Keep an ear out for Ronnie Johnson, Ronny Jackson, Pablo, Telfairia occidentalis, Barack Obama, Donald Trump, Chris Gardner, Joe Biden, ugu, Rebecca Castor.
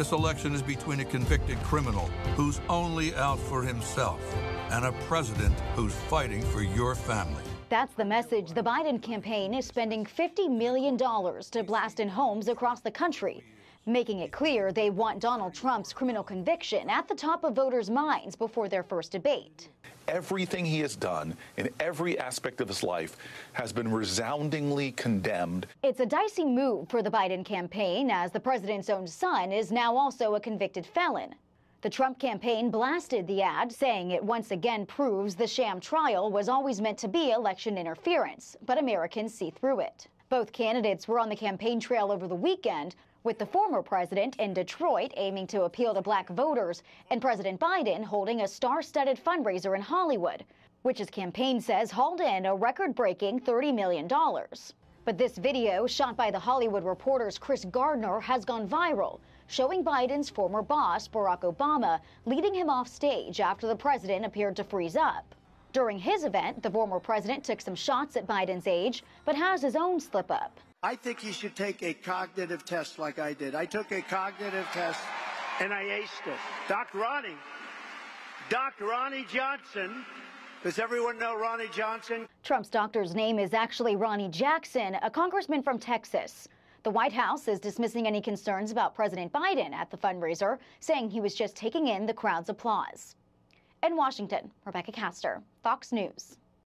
This election is between a convicted criminal who's only out for himself and a president who's fighting for your family. That's the message. The Biden campaign is spending $50 million to blast in homes across the country, making it clear they want Donald Trump's criminal conviction at the top of voters' minds before their first debate. Everything he has done in every aspect of his life has been resoundingly condemned. It's a dicey move for the Biden campaign, as the president's own son is now also a convicted felon. The Trump campaign blasted the ad, saying it once again proves the sham trial was always meant to be election interference, but Americans see through it. Both candidates were on the campaign trail over the weekend, with the former president in Detroit aiming to appeal to black voters, and President Biden holding a star-studded fundraiser in Hollywood, which his campaign says hauled in a record-breaking $30 million. But this video, shot by The Hollywood Reporter's Chris Gardner, has gone viral, showing Biden's former boss, Barack Obama, leading him off stage after the president appeared to freeze up. During his event, the former president took some shots at Biden's age, but has his own slip-up. I think you should take a cognitive test like I did. I took a cognitive test, and I aced it. Dr. Ronnie Johnson. Does everyone know Ronnie Johnson? Trump's doctor's name is actually Ronny Jackson, a congressman from Texas. The White House is dismissing any concerns about President Biden at the fundraiser, saying he was just taking in the crowd's applause. In Washington, Rebecca Castor, Fox News.